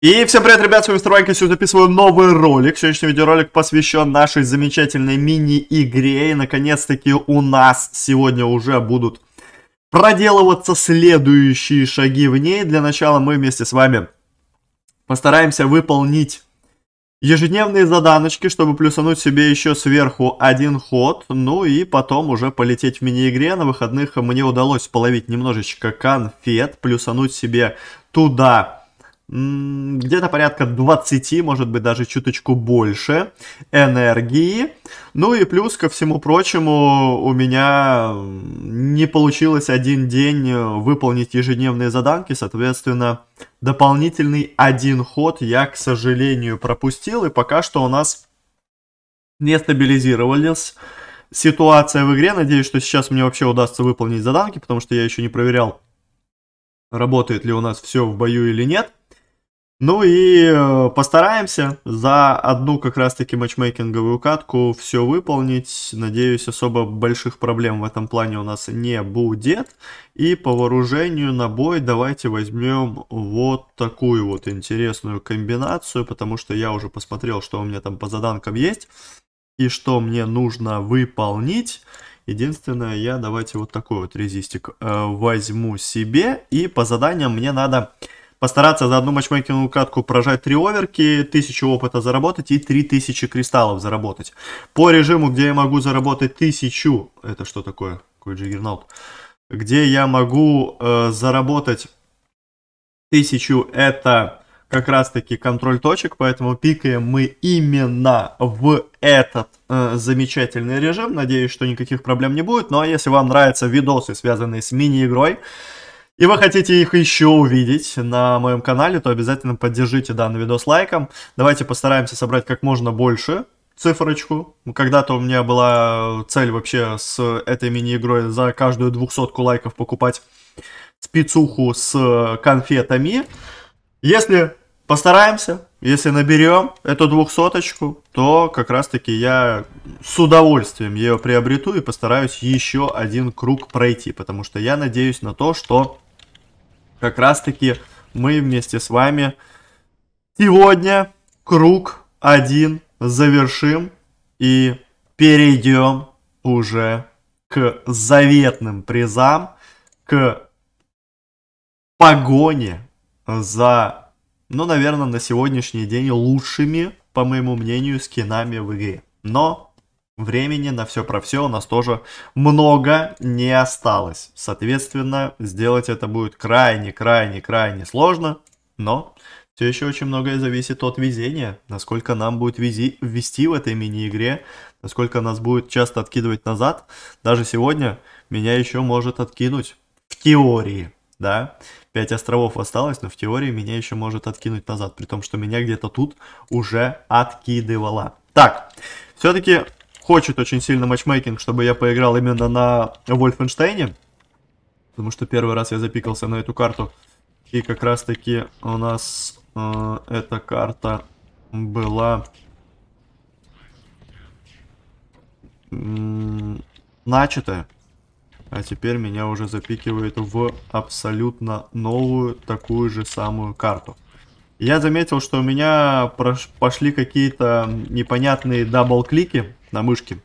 И всем привет, ребят, с вами Мистер Бабка. Сегодня записываю новый ролик. Сегодняшний видеоролик посвящен нашей замечательной мини-игре. И, наконец-таки, у нас сегодня уже будут проделываться следующие шаги в ней. Для начала мы вместе с вами постараемся выполнить ежедневные заданочки, чтобы плюсануть себе еще сверху один ход. Ну и потом уже полететь в мини-игре. На выходных мне удалось половить немножечко конфет, плюсануть себе туда где-то порядка 20, может быть даже чуточку больше энергии. Ну и плюс ко всему прочему у меня не получилось один день выполнить ежедневные заданки, соответственно дополнительный один ход я, к сожалению, пропустил. И пока что у нас не стабилизировалась ситуация в игре. Надеюсь, что сейчас мне вообще удастся выполнить заданки, потому что я еще не проверял, работает ли у нас все в бою или нет. Ну и постараемся за одну как раз-таки матчмейкинговую катку все выполнить. Надеюсь, особо больших проблем в этом плане у нас не будет. И по вооружению на бой давайте возьмем вот такую вот интересную комбинацию, потому что я уже посмотрел, что у меня там по заданкам есть и что мне нужно выполнить. Единственное, я давайте вот такой вот резистик возьму себе. И по заданиям мне надо постараться за одну матчмейкинговую катку прожать 3 оверки, 1000 опыта заработать и 3000 кристаллов заработать. По режиму, где я могу заработать 1000... Это что такое? Какой джиггернаут? Где я могу заработать 1000, это как раз-таки контроль точек. Поэтому пикаем мы именно в этот замечательный режим. Надеюсь, что никаких проблем не будет. Ну а если вам нравятся видосы, связанные с мини-игрой, и вы хотите их еще увидеть на моем канале, то обязательно поддержите данный видос лайком. Давайте постараемся собрать как можно больше цифрочку. Когда-то у меня была цель вообще с этой мини-игрой за каждую 200 лайков покупать спецуху с конфетами. Если постараемся, если наберем эту 200-очку, то как раз-таки я с удовольствием ее приобрету и постараюсь еще один круг пройти. Потому что я надеюсь на то, что как раз-таки мы вместе с вами сегодня круг один завершим и перейдем уже к заветным призам, к погоне за, ну, наверное, на сегодняшний день лучшими, по моему мнению, скинами в игре. Но времени на все про все у нас тоже много не осталось. Соответственно, сделать это будет крайне сложно. Но все еще очень многое зависит от везения. Насколько нам будет вести в этой мини-игре, насколько нас будет часто откидывать назад. Даже сегодня меня еще может откинуть в теории. Да, 5 островов осталось, но в теории меня еще может откинуть назад, при том, что меня где-то тут уже откидывало. Так, все-таки хочет очень сильно матчмейкинг, чтобы я поиграл именно на Вольфенштейне, потому что первый раз я запикался на эту карту, и как раз-таки у нас эта карта была начатая. А теперь меня уже запикивает в абсолютно новую, такую же самую карту. Я заметил, что у меня пошли какие-то непонятные дабл-клики на мышке.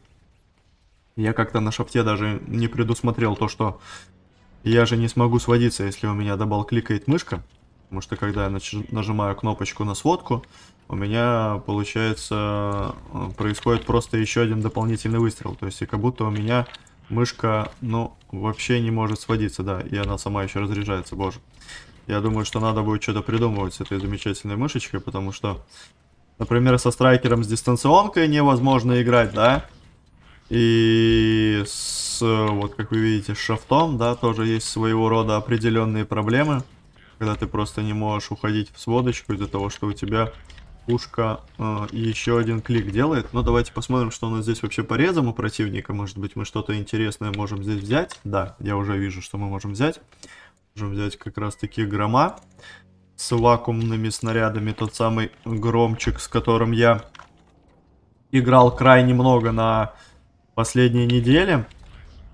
Я как-то на шафте даже не предусмотрел то, что я же не смогу сводиться, если у меня дабл-кликает мышка. Потому что когда я нажимаю кнопочку на сводку, у меня, получается, происходит просто еще один дополнительный выстрел. То есть и как будто у меня мышка, ну, вообще не может сводиться, да, и она сама еще разряжается, боже. Я думаю, что надо будет что-то придумывать с этой замечательной мышечкой, потому что, например, со страйкером с дистанционкой невозможно играть, да. И с, вот как вы видите, с шафтом, да, тоже есть своего рода определенные проблемы, когда ты просто не можешь уходить в сводочку из-за того, что у тебя пушка еще один клик делает. Но давайте посмотрим, что у нас здесь вообще по резам у противника. Может быть, мы что-то интересное можем здесь взять. Да, я уже вижу, что мы можем взять. Можем взять как раз-таки грома с вакуумными снарядами. Тот самый громчик, с которым я играл крайне много на последней неделе.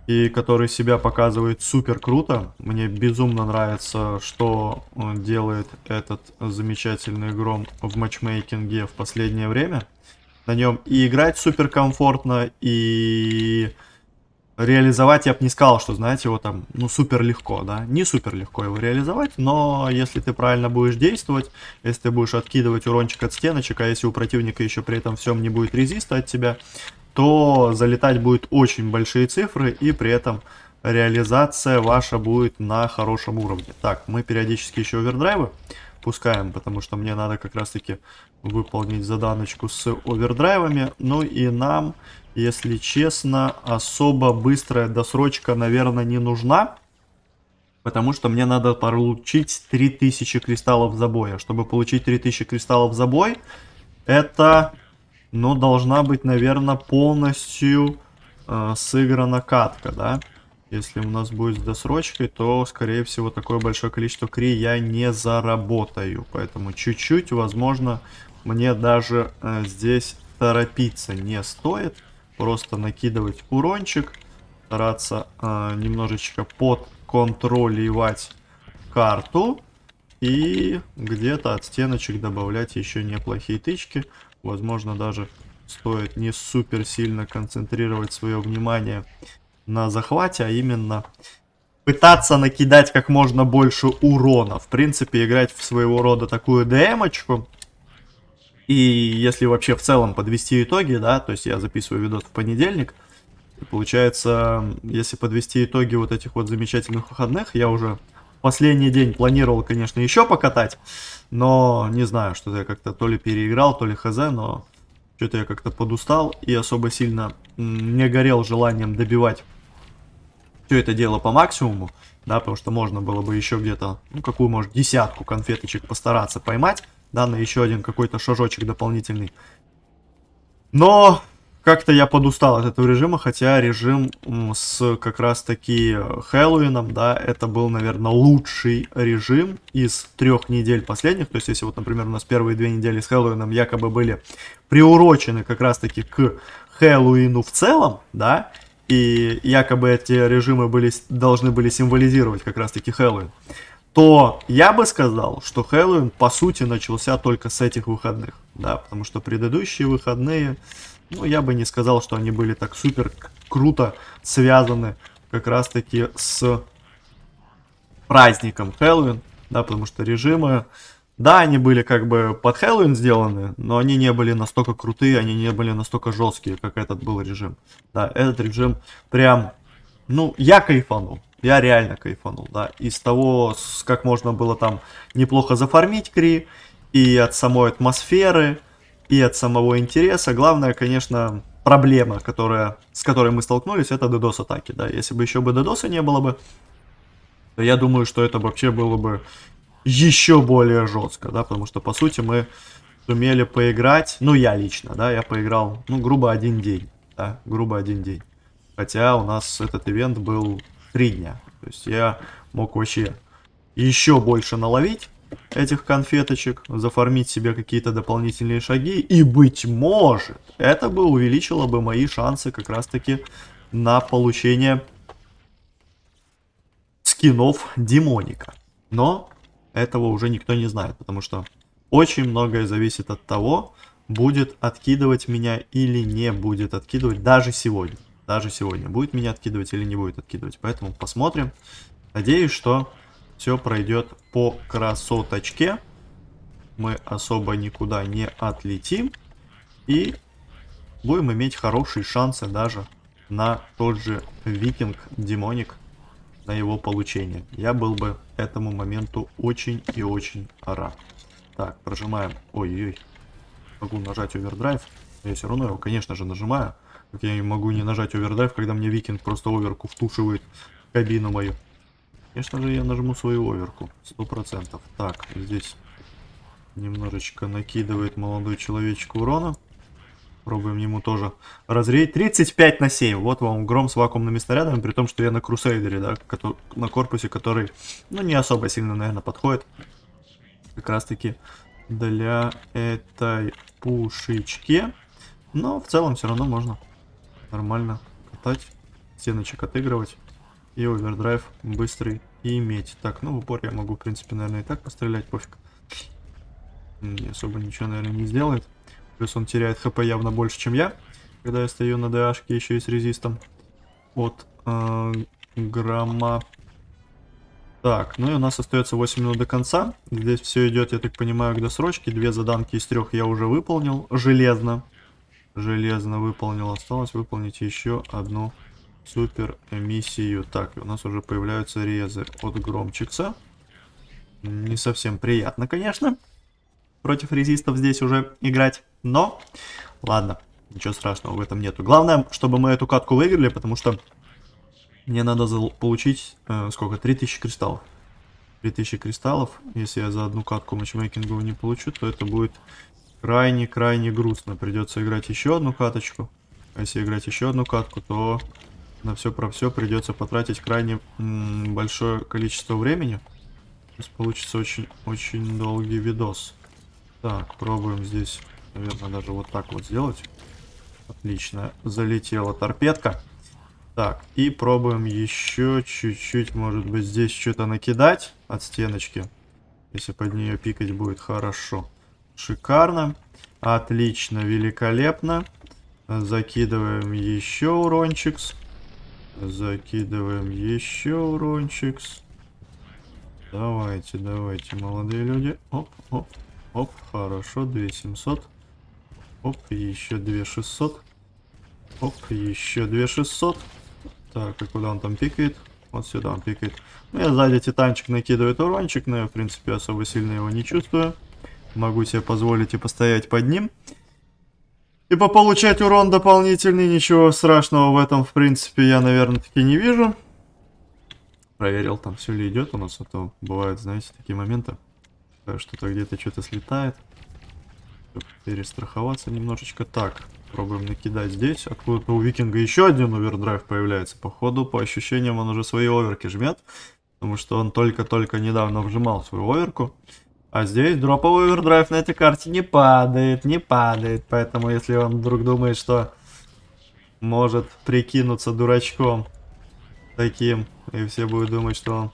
и который себя показывает супер круто. Мне безумно нравится, что делает этот замечательный Гром в матчмейкинге в последнее время. На нем и играть супер комфортно, и реализовать, я бы не сказал, что, знаете, его там, ну, супер легко, да, не супер легко его реализовать, но если ты правильно будешь действовать, если ты будешь откидывать урончик от стеночек, а если у противника еще при этом всем не будет резиста от тебя, то залетать будет очень большие цифры, и при этом реализация ваша будет на хорошем уровне. Так, мы периодически еще овердрайвы пускаем, потому что мне надо как раз-таки выполнить заданочку с овердрайвами. Ну и нам, если честно, особо быстрая досрочка, наверное, не нужна, потому что мне надо получить 3000 кристаллов за бой. А чтобы получить 3000 кристаллов за бой, это... Но должна быть, наверное, полностью сыграна катка, да? Если у нас будет с досрочкой, то, скорее всего, такое большое количество кри я не заработаю. Поэтому чуть-чуть, возможно, мне даже здесь торопиться не стоит. Просто накидывать урончик, стараться немножечко подконтролировать карту. И где-то от стеночек добавлять еще неплохие тычки. Возможно, даже стоит не супер сильно концентрировать свое внимание на захвате, а именно пытаться накидать как можно больше урона. В принципе, играть в своего рода такую ДМ-очку. И если вообще в целом подвести итоги, да, то есть я записываю видос в понедельник. И получается, если подвести итоги вот этих вот замечательных выходных, я уже... Последний день планировал, конечно, еще покатать, но не знаю, что-то я как-то то ли переиграл, то ли хз, но что-то я как-то подустал и особо сильно не горел желанием добивать все это дело по максимуму, да, потому что можно было бы еще где-то, ну, какую, может, десятку конфеточек постараться поймать, да, на еще один какой-то шажочек дополнительный, но... Как-то я подустал от этого режима, хотя режим с как раз-таки Хэллоуином, да, это был, наверное, лучший режим из 3 недель последних. То есть, если вот, например, у нас первые 2 недели с Хэллоуином якобы были приурочены как раз-таки к Хэллоуину в целом, да, и якобы эти режимы были, должны были символизировать как раз-таки Хэллоуин, то я бы сказал, что Хэллоуин, по сути, начался только с этих выходных, да, потому что предыдущие выходные... Ну, я бы не сказал, что они были так супер круто связаны как раз-таки с праздником Хэллоуин, да, потому что режимы, да, они были как бы под Хэллоуин сделаны, но они не были настолько крутые, они не были настолько жесткие, как этот был режим. Да, этот режим прям, ну, я кайфанул. Я реально кайфанул, да, из того, как можно было там неплохо зафармить кри, и от самой атмосферы, и от самого интереса. Главное, конечно, проблема, с которой мы столкнулись, это DDoS-атаки. Да? Если бы еще бы DDoS-а не было бы, то я думаю, что это вообще было бы еще более жестко. Да? Потому что, по сути, мы сумели поиграть, ну, я лично, да, я поиграл, ну, грубо 1 день. Да? Грубо 1 день. Хотя у нас этот ивент был 3 дня. То есть я мог вообще еще больше наловить этих конфеточек, зафармить себе какие-то дополнительные шаги, и, быть может, это бы увеличило бы мои шансы как раз таки на получение скинов Демоника. Но этого уже никто не знает, потому что очень многое зависит от того, будет откидывать меня или не будет откидывать, даже сегодня. Даже сегодня будет меня откидывать или не будет откидывать. Поэтому посмотрим. Надеюсь, что все пройдет по красоточке. Мы особо никуда не отлетим. И будем иметь хорошие шансы даже на тот же Викинг Демоник, на его получение. Я был бы этому моменту очень и очень рад. Так, прожимаем. Ой-ой-ой. Могу нажать овердрайв. Я все равно его, конечно же, нажимаю. Как я не могу не нажать овердрайв, когда мне Викинг просто оверку втушивает в кабину мою. Конечно же, я нажму свою оверку, 100%. Так, здесь немножечко накидывает молодой человечек урона. Пробуем ему тоже разреять. 35 на 7. Вот вам Гром с вакуумными снарядами, при том, что я на Крусейдере, да, на корпусе, который, ну, не особо сильно, наверное, подходит. Как раз-таки для этой пушечки. Но в целом все равно можно нормально катать. стеночек отыгрывать. И овердрайв быстрый иметь. Так, ну в упор я могу, в принципе, наверное, и так пострелять, пофиг. И особо ничего, наверное, не сделает. Плюс он теряет хп явно больше, чем я. Когда я стою на ДАшке, еще и с резистом от грамма. Так, ну и у нас остается 8 минут до конца. Здесь все идет, я так понимаю, к досрочке. Две заданки из трех я уже выполнил. Железно. Железно выполнил. Осталось выполнить еще одну супер миссию. Так, у нас уже появляются резы от громчикса. Не совсем приятно, конечно, против резистов здесь уже играть. Но, ладно, ничего страшного в этом нету. Главное, чтобы мы эту катку выиграли, потому что... мне надо получить, сколько, 3000 кристаллов. 3000 кристаллов. Если я за одну катку матчмейкинговую не получу, то это будет крайне-крайне грустно. Придется играть еще одну каточку. А если играть еще одну катку, то на все про все придется потратить крайне большое количество времени. Сейчас получится очень-очень долгий видос. Так, пробуем здесь, наверное, даже вот так вот сделать. Отлично. Залетела торпедка. Так, и пробуем еще чуть-чуть, может быть, здесь что-то накидать от стеночки. Если под нее пикать будет хорошо. Шикарно. Отлично, великолепно. Закидываем еще урончикс. Закидываем еще урончикс. Давайте, давайте, молодые люди. Оп, оп, оп, хорошо, 2700. Оп, еще 2600. Оп, еще 2600. Так, и куда он там пикает? Вот сюда он пикает. Ну, я сзади титанчик накидывает урончик, но я, в принципе, особо сильно его не чувствую. Могу себе позволить и постоять под ним. И пополучать урон дополнительный. Ничего страшного в этом, в принципе, я, наверное, таки не вижу. Проверил, там все ли идет у нас, а то бывают, знаете, такие моменты. Что-то где-то что-то слетает. Перестраховаться немножечко. Так, пробуем накидать здесь. Откуда-то у Викинга еще один овердрайв появляется. Походу, по ощущениям, он уже свои оверки жмет. Потому что он только-только недавно вжимал свою оверку. А здесь дроповый овердрайв на этой карте не падает, не падает. Поэтому, если он вдруг думает, что может прикинуться дурачком таким, и все будут думать, что он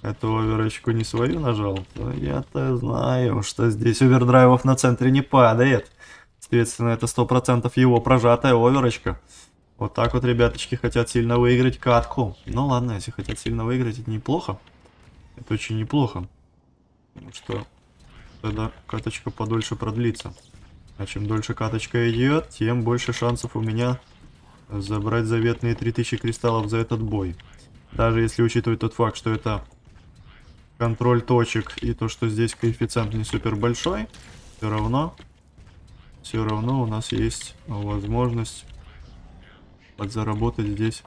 эту оверочку не свою нажал, то я-то знаю, что здесь овердрайвов на центре не падает. Соответственно, это 100% его прожатая оверочка. Вот так вот ребяточки хотят сильно выиграть катку. Ну ладно, если хотят сильно выиграть, это неплохо. Это очень неплохо. Потому что тогда каточка подольше продлится. А чем дольше каточка идет, тем больше шансов у меня забрать заветные 3000 кристаллов за этот бой. Даже если учитывать тот факт, что это контроль точек и то, что здесь коэффициент не супер большой, все равно... все равно у нас есть возможность подзаработать здесь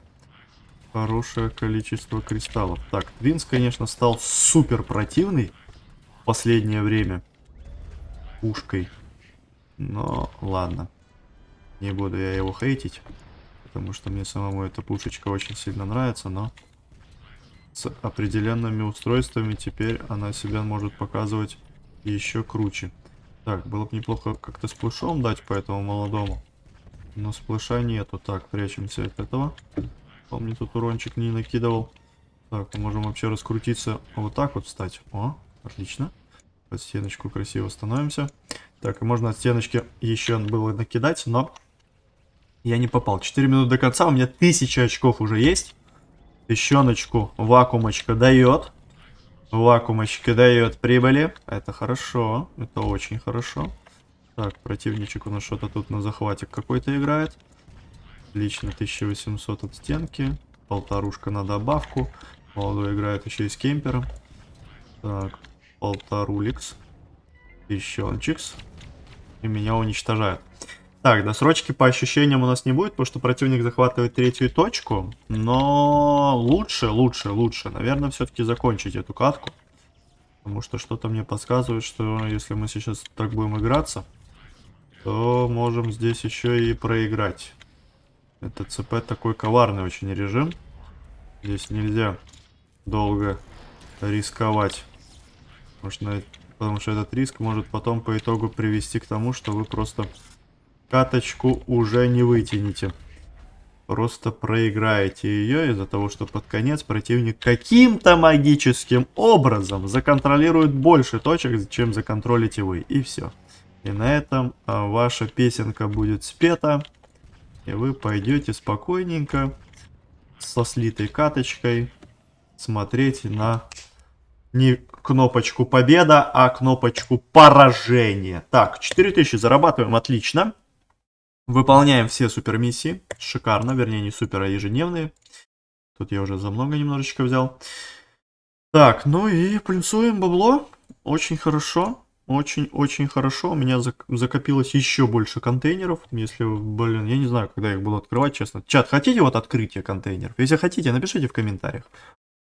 хорошее количество кристаллов. Так, Твинс, конечно, стал супер противный в последнее время. Пушкой. Но ладно. Не буду я его хейтить. Потому что мне самому эта пушечка очень сильно нравится. Но с определенными устройствами теперь она себя может показывать еще круче. Так, было бы неплохо как-то сплэшом дать по этому молодому. Но сплэша нету. Так, прячемся от этого. Помню, тут урончик не накидывал. Так, мы можем вообще раскрутиться. Вот так вот встать. О, отлично. Под стеночку красиво становимся. Так, и можно от стеночки еще было накидать, но я не попал. 4 минуты до конца. У меня 1000 очков уже есть. Тыщеночку вакуумочка дает. Вакуумочка дает прибыли. Это хорошо. Это очень хорошо. Так, противничек у нас что-то тут на захватик какой-то играет. Отлично, 1800 от стенки. 1500 на добавку. Молодой играет еще и с кемпером. Так, 1500. Тыщенчикс. И меня уничтожает. Так, досрочки по ощущениям у нас не будет, потому что противник захватывает третью точку. Но лучше, наверное, все-таки закончить эту катку. Потому что что-то мне подсказывает, что если мы сейчас так будем играться, то можем здесь еще и проиграть. Это ЦП такой коварный очень режим. Здесь нельзя долго рисковать. Потому что этот риск может потом по итогу привести к тому, что вы просто... каточку уже не вытяните. просто проиграете ее из-за того, что под конец противник каким-то магическим образом законтролирует больше точек, чем законтролите вы. И все. И на этом ваша песенка будет спета. И вы пойдете спокойненько со слитой каточкой смотреть на не кнопочку победа, а кнопочку поражение. Так, 4000 зарабатываем, отлично. Выполняем все супер миссии. Шикарно, вернее не супер, а ежедневные. Тут я уже за много немножечко взял. Так, ну и плюсуем бабло. Очень хорошо. Очень-очень хорошо. У меня закопилось еще больше контейнеров. Если, блин, я не знаю, когда я их буду открывать, честно. Чат, хотите вот открытие контейнеров? Если хотите, напишите в комментариях.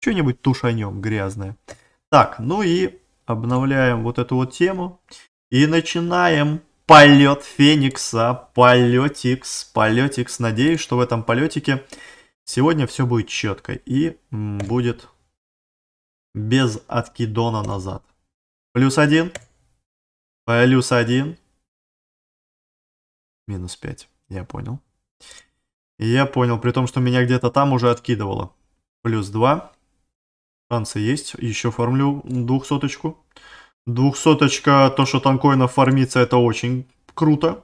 Что-нибудь тушанем грязное. Так, ну и обновляем вот эту вот тему. И начинаем. Полет Феникса, полетикс. Надеюсь, что в этом полетике сегодня все будет четко и будет без откидона назад. Плюс 1, минус 5, я понял. При том, что меня где-то там уже откидывало. Плюс 2, шансы есть, еще фармлю 200-очку. 200-очка, то, что танкоинов фармится, это очень круто.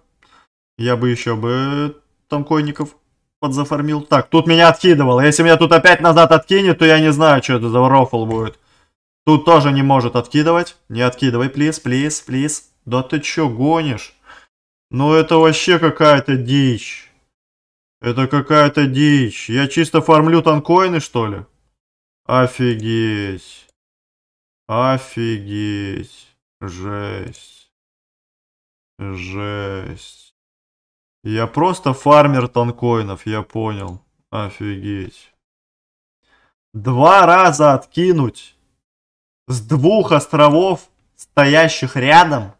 Я бы еще бы танкоинников подзафармил. Так, тут меня откидывало. Если меня тут опять назад откинет, то я не знаю, что это за рофл будет. Тут тоже не может откидывать. Не откидывай, плиз. Да ты че гонишь? Ну это вообще какая-то дичь. Я чисто фармлю танкоины, что ли? Офигеть. Жесть. Я просто фармер танкоинов, я понял. Офигеть. 2 раза откинуть с 2 островов, стоящих рядом.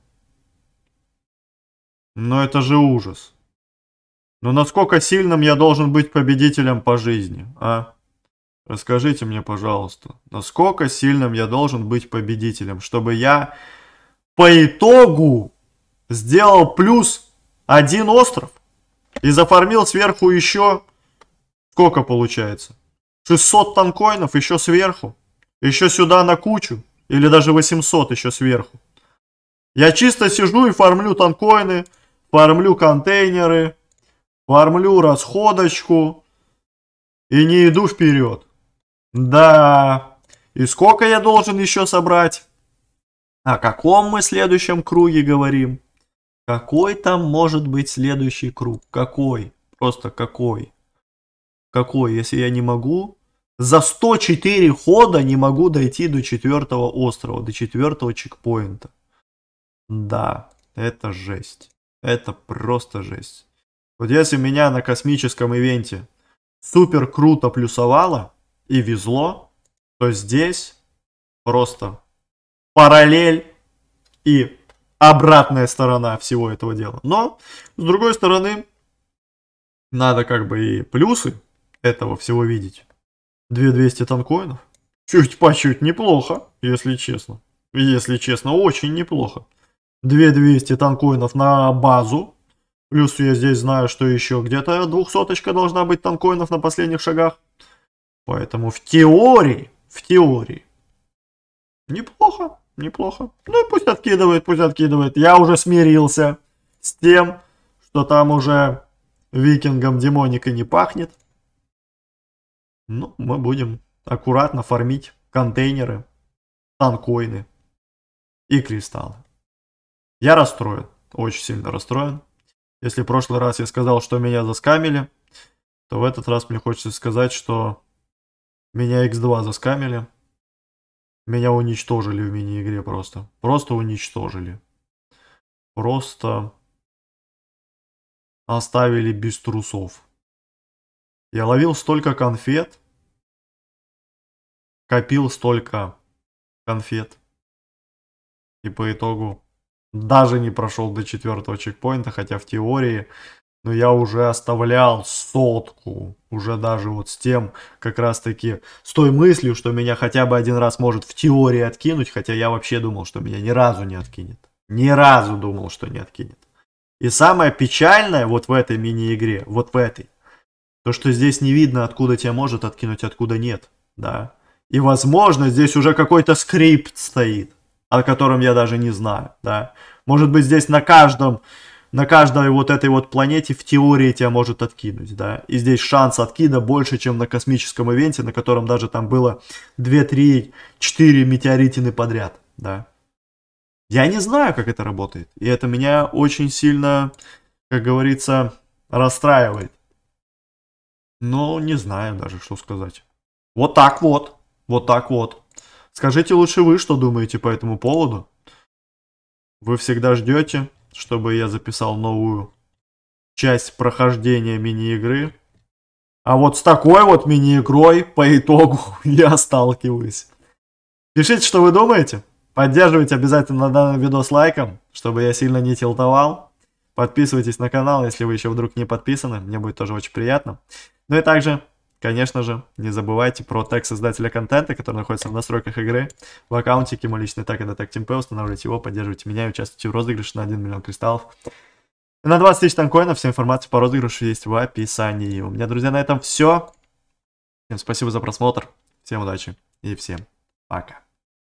Но это же ужас. Но насколько сильным я должен быть победителем по жизни, а? Расскажите мне, пожалуйста, насколько сильным я должен быть победителем, чтобы я по итогу сделал плюс 1 остров и зафармил сверху еще, сколько получается, 600 танкоинов еще сверху, еще сюда на кучу, или даже 800 еще сверху. Я чисто сижу и фармлю танкоины, фармлю контейнеры, фармлю расходочку и не иду вперед. Да, и сколько я должен еще собрать? О каком мы следующем круге говорим? Какой там может быть следующий круг? Какой? Просто какой? Какой, если я не могу? За 104 хода не могу дойти до 4-го острова, до 4-го чекпоинта. Да, это жесть. Это просто жесть. Вот если меня на космическом ивенте супер круто плюсовало и везло, то здесь просто параллель и обратная сторона всего этого дела. Но, с другой стороны, надо как бы и плюсы этого всего видеть. 2200 танкоинов. Чуть по чуть неплохо, если честно. Если честно, очень неплохо. 2200 танкоинов на базу. Плюс я здесь знаю, что еще где-то 200-очка должна быть танкоинов на последних шагах. Поэтому в теории, неплохо, неплохо. Ну и пусть откидывает, Я уже смирился с тем, что там уже викингом демоника не пахнет. Ну, мы будем аккуратно фармить контейнеры, танкоины и кристаллы. Я расстроен, очень сильно расстроен. Если в прошлый раз я сказал, что меня заскамили, то в этот раз мне хочется сказать, что меня X2 заскамили. Меня уничтожили в мини-игре просто. Просто уничтожили. Просто оставили без трусов. Я ловил столько конфет. Копил столько конфет. И по итогу даже не прошел до 4-го чекпоинта, хотя в теории, но я уже оставлял 100-ку, уже даже вот с тем, как раз таки, с той мыслью, что меня хотя бы 1 раз может в теории откинуть, хотя я вообще думал, что меня ни разу не откинет. Ни разу думал, что не откинет. И самое печальное вот в этой мини-игре, вот в этой, То, что здесь не видно, откуда тебя может откинуть, откуда нет. Да. И, возможно, здесь уже какой-то скрипт стоит, о котором я даже не знаю. Да. Может быть, здесь на каждой вот этой вот планете в теории тебя может откинуть. Да. И здесь шанс откида больше, чем на космическом ивенте, на котором даже там было 2, 3, 4 метеоритины подряд. Да. Я не знаю, как это работает. И это меня очень сильно, как говорится, расстраивает. Но не знаю даже, что сказать. Вот так вот. Вот так вот. Скажите лучше вы, что думаете по этому поводу. Вы всегда ждете, чтобы я записал новую часть прохождения мини-игры. А вот с такой вот мини-игрой по итогу я сталкиваюсь. Пишите, что вы думаете. Поддерживайте обязательно данный видос лайком, чтобы я сильно не тилтовал. Подписывайтесь на канал, если вы еще вдруг не подписаны. Мне будет тоже очень приятно. Ну и также, конечно же, не забывайте про тег создателя контента, который находится в настройках игры. В аккаунтике мой личный тег — это тег teamp. Устанавливайте его, поддерживайте меня и участвуйте в розыгрыше на 1 миллион кристаллов. И на 20 тысяч танкоинов. Вся информация по розыгрышу есть в описании. У меня, друзья, на этом все. Всем спасибо за просмотр. Всем удачи и всем пока.